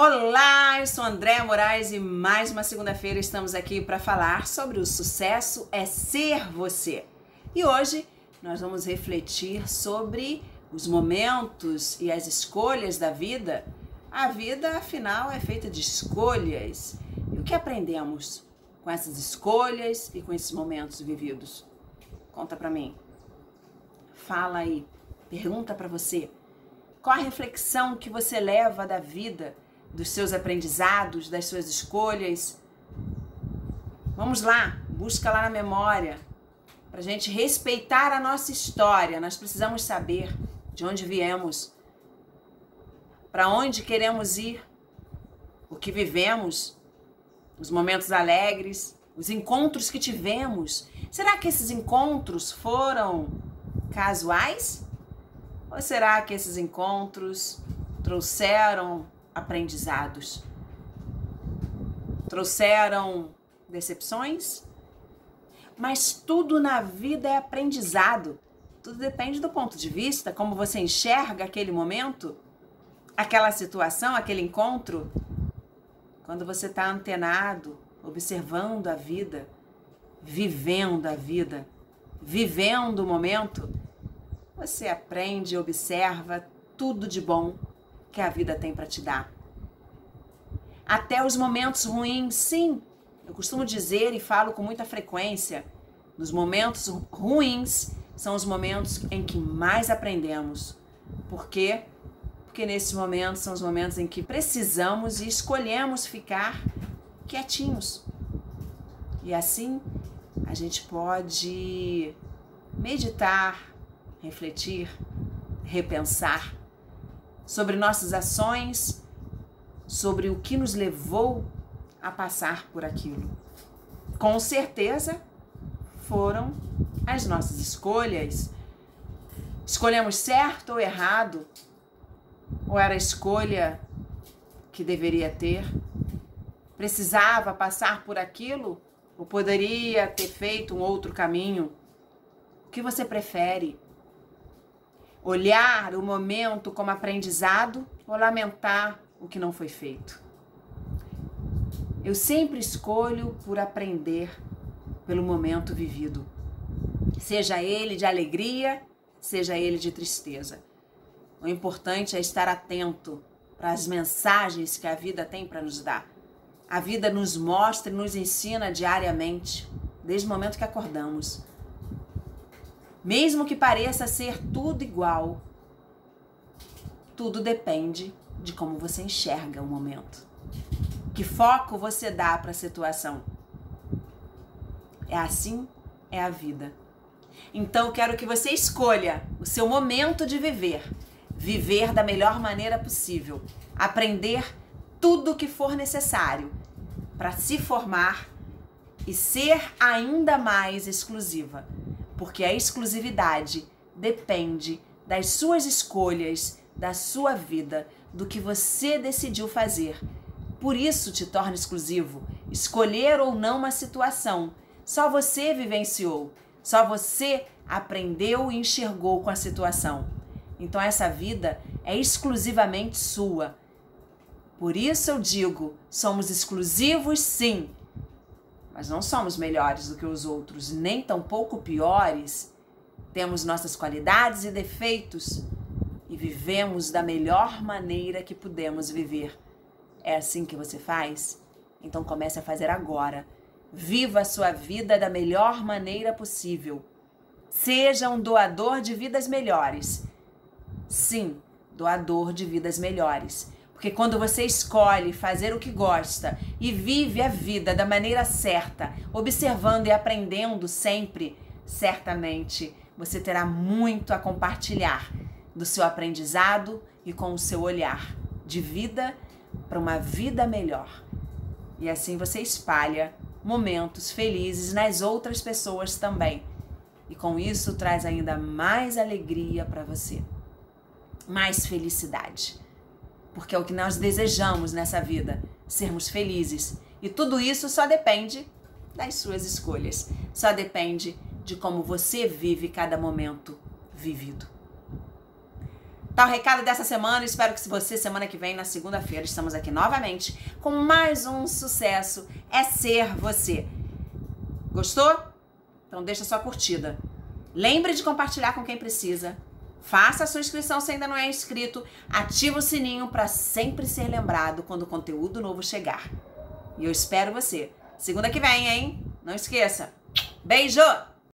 Olá, eu sou Andréa Moraes e mais uma segunda-feira estamos aqui para falar sobre o sucesso é ser você. E hoje nós vamos refletir sobre os momentos e as escolhas da vida. A vida, afinal, é feita de escolhas. E o que aprendemos com essas escolhas e com esses momentos vividos? Conta pra mim. Fala aí, pergunta pra você. Qual a reflexão que você leva da vida? Dos seus aprendizados, das suas escolhas. Vamos lá, busca lá na memória. Para a gente respeitar a nossa história, nós precisamos saber de onde viemos, para onde queremos ir, o que vivemos, os momentos alegres, os encontros que tivemos. Será que esses encontros foram casuais? Ou será que esses encontros trouxeram aprendizados? Trouxeram decepções? Mas tudo na vida é aprendizado. Tudo depende do ponto de vista, como você enxerga aquele momento, aquela situação, aquele encontro. Quando você está antenado, observando a vida, vivendo a vida, vivendo o momento, você aprende e observa tudo de bom que a vida tem para te dar. Até os momentos ruins, sim. Eu costumo dizer e falo com muita frequência, nos momentos ruins são os momentos em que mais aprendemos. Por quê? Porque nesses momentos são os momentos em que precisamos e escolhemos ficar quietinhos. E assim a gente pode meditar, refletir, repensar sobre nossas ações, sobre o que nos levou a passar por aquilo. Com certeza foram as nossas escolhas. Escolhemos certo ou errado? Ou era a escolha que deveria ter? Precisava passar por aquilo? Ou poderia ter feito um outro caminho? O que você prefere? Olhar o momento como aprendizado ou lamentar o que não foi feito? Eu sempre escolho por aprender pelo momento vivido. Seja ele de alegria, seja ele de tristeza. O importante é estar atento para as mensagens que a vida tem para nos dar. A vida nos mostra e nos ensina diariamente, desde o momento que acordamos. Mesmo que pareça ser tudo igual, tudo depende de como você enxerga o momento. Que foco você dá para a situação. É assim, é a vida. Então eu quero que você escolha o seu momento de viver. Viver da melhor maneira possível. Aprender tudo o que for necessário para se formar e ser ainda mais exclusiva. Porque a exclusividade depende das suas escolhas, da sua vida, do que você decidiu fazer. Por isso te torna exclusivo. Escolher ou não uma situação, só você vivenciou, só você aprendeu e enxergou com a situação. Então essa vida é exclusivamente sua. Por isso eu digo, somos exclusivos sim. Mas não somos melhores do que os outros, nem tampouco piores. Temos nossas qualidades e defeitos e vivemos da melhor maneira que pudemos viver. É assim que você faz? Então comece a fazer agora. Viva a sua vida da melhor maneira possível. Seja um doador de vidas melhores. Sim, doador de vidas melhores. Porque quando você escolhe fazer o que gosta e vive a vida da maneira certa, observando e aprendendo sempre, certamente você terá muito a compartilhar do seu aprendizado e com o seu olhar de vida para uma vida melhor. E assim você espalha momentos felizes nas outras pessoas também. E com isso traz ainda mais alegria para você, mais felicidade. Porque é o que nós desejamos nessa vida, sermos felizes. E tudo isso só depende das suas escolhas. Só depende de como você vive cada momento vivido. Tá o recado dessa semana. Espero que você, semana que vem, na segunda-feira, estamos aqui novamente com mais um sucesso. É ser você. Gostou? Então deixa sua curtida. Lembre de compartilhar com quem precisa. Faça a sua inscrição se ainda não é inscrito. Ativa o sininho para sempre ser lembrado quando o conteúdo novo chegar. E eu espero você. Segunda que vem, hein? Não esqueça. Beijo!